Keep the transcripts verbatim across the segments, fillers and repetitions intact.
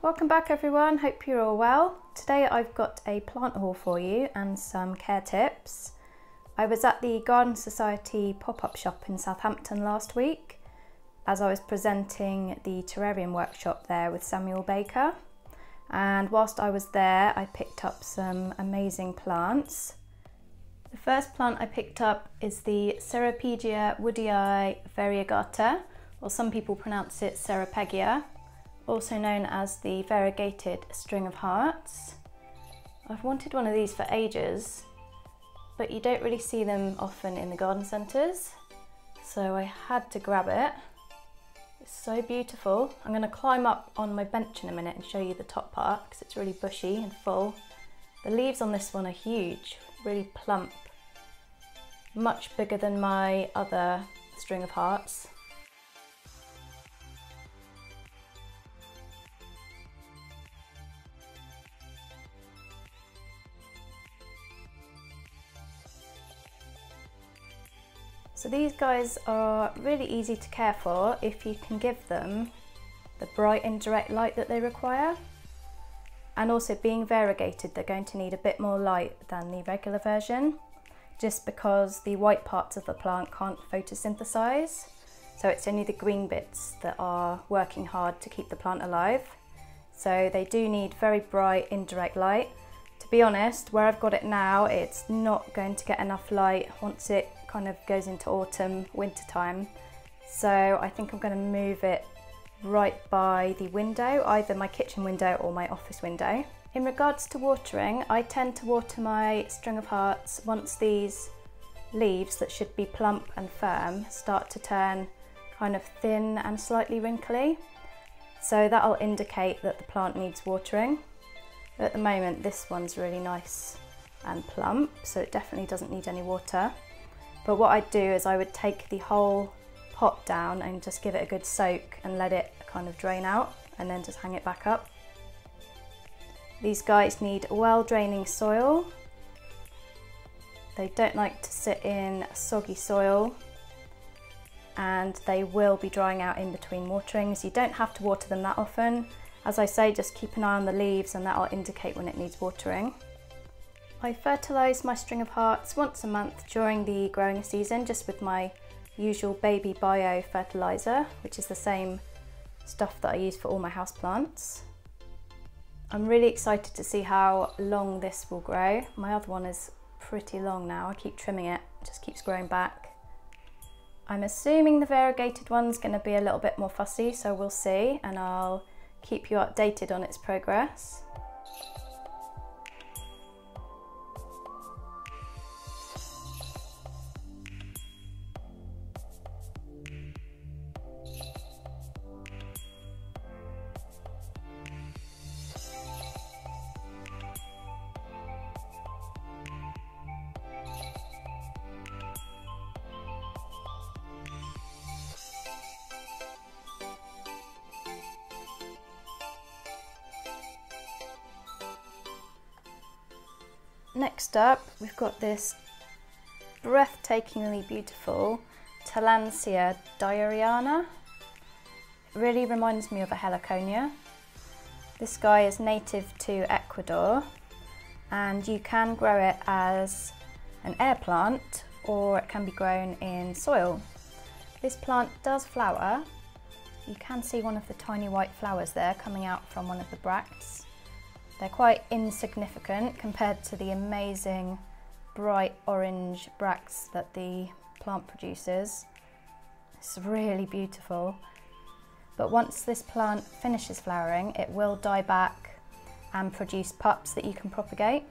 Welcome back everyone, hope you're all well. Today I've got a plant haul for you and some care tips. I was at the Garden Society pop-up shop in Southampton last week as I was presenting the terrarium workshop there with Samuel Baker, and whilst I was there I picked up some amazing plants. The first plant I picked up is the Ceropegia woodii variegata, or some people pronounce it Ceropegia, also known as the variegated string of hearts. I've wanted one of these for ages, but you don't really see them often in the garden centres, so I had to grab it. It's so beautiful. I'm going to climb up on my bench in a minute and show you the top part because it's really bushy and full. The leaves on this one are huge, really plump, much bigger than my other string of hearts. So these guys are really easy to care for if you can give them the bright indirect light that they require, and also being variegated they're going to need a bit more light than the regular version just because the white parts of the plant can't photosynthesize, so it's only the green bits that are working hard to keep the plant alive. So they do need very bright indirect light. To be honest, where I've got it now it's not going to get enough light once it kind of goes into autumn, winter time, so I think I'm going to move it right by the window, either my kitchen window or my office window. In regards to watering, I tend to water my string of hearts once these leaves that should be plump and firm start to turn kind of thin and slightly wrinkly, so that'll indicate that the plant needs watering. But at the moment this one's really nice and plump, so it definitely doesn't need any water. But what I'd do is I would take the whole pot down and just give it a good soak and let it kind of drain out, and then just hang it back up. These guys need well-draining soil. They don't like to sit in soggy soil, and they will be drying out in between waterings. You don't have to water them that often. As I say, just keep an eye on the leaves and that'll indicate when it needs watering. I fertilise my string of hearts once a month during the growing season just with my usual Baby Bio fertiliser, which is the same stuff that I use for all my houseplants. I'm really excited to see how long this will grow. My other one is pretty long now, I keep trimming it, it just keeps growing back. I'm assuming the variegated one's going to be a little bit more fussy, so we'll see, and I'll keep you updated on its progress. Next up, we've got this breathtakingly beautiful Tillandsia dyeriana. It really reminds me of a heliconia. This guy is native to Ecuador, and you can grow it as an air plant or it can be grown in soil. This plant does flower. You can see one of the tiny white flowers there coming out from one of the bracts. They're quite insignificant compared to the amazing bright orange bracts that the plant produces. It's really beautiful. But once this plant finishes flowering, it will die back and produce pups that you can propagate.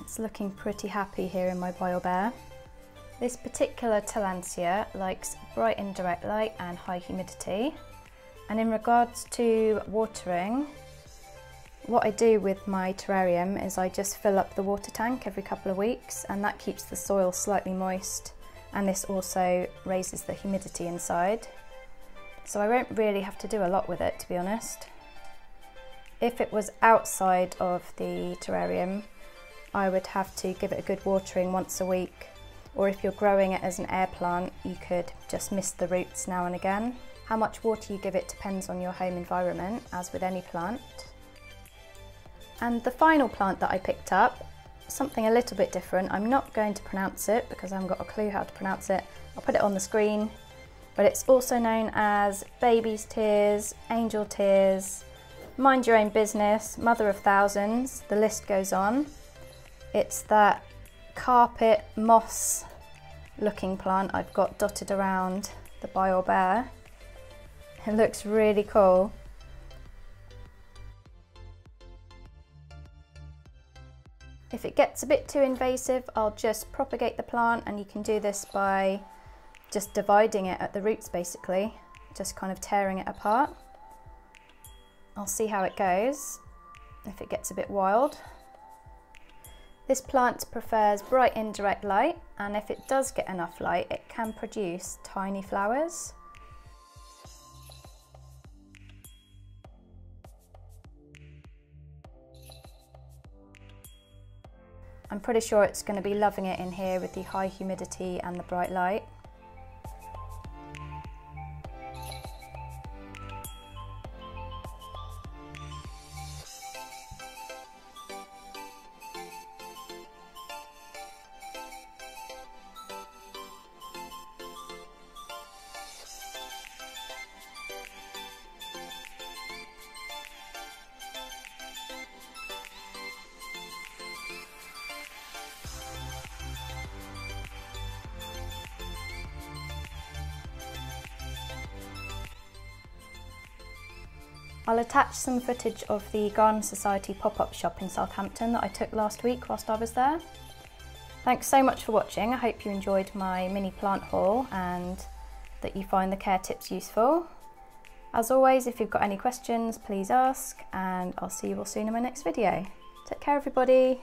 It's looking pretty happy here in my biOrb AIR. This particular Tillandsia likes bright indirect light and high humidity. And in regards to watering, what I do with my terrarium is I just fill up the water tank every couple of weeks, and that keeps the soil slightly moist, and this also raises the humidity inside. So I won't really have to do a lot with it, to be honest. If it was outside of the terrarium, I would have to give it a good watering once a week, or if you're growing it as an air plant, you could just mist the roots now and again. How much water you give it depends on your home environment, as with any plant. And the final plant that I picked up, something a little bit different. I'm not going to pronounce it because I haven't got a clue how to pronounce it. I'll put it on the screen, but it's also known as baby's tears, angel tears, mind your own business, mother of thousands, the list goes on. It's that carpet moss looking plant I've got dotted around the biOrb AIR. It looks really cool. If it gets a bit too invasive, I'll just propagate the plant, and you can do this by just dividing it at the roots basically, just kind of tearing it apart. I'll see how it goes if it gets a bit wild. This plant prefers bright indirect light, and if it does get enough light, it can produce tiny flowers. I'm pretty sure it's going to be loving it in here with the high humidity and the bright light. I'll attach some footage of the Garden Society pop-up shop in Southampton that I took last week whilst I was there. Thanks so much for watching. I hope you enjoyed my mini plant haul and that you find the care tips useful. As always, if you've got any questions, please ask, and I'll see you all soon in my next video. Take care, everybody.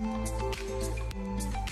We'll be right back.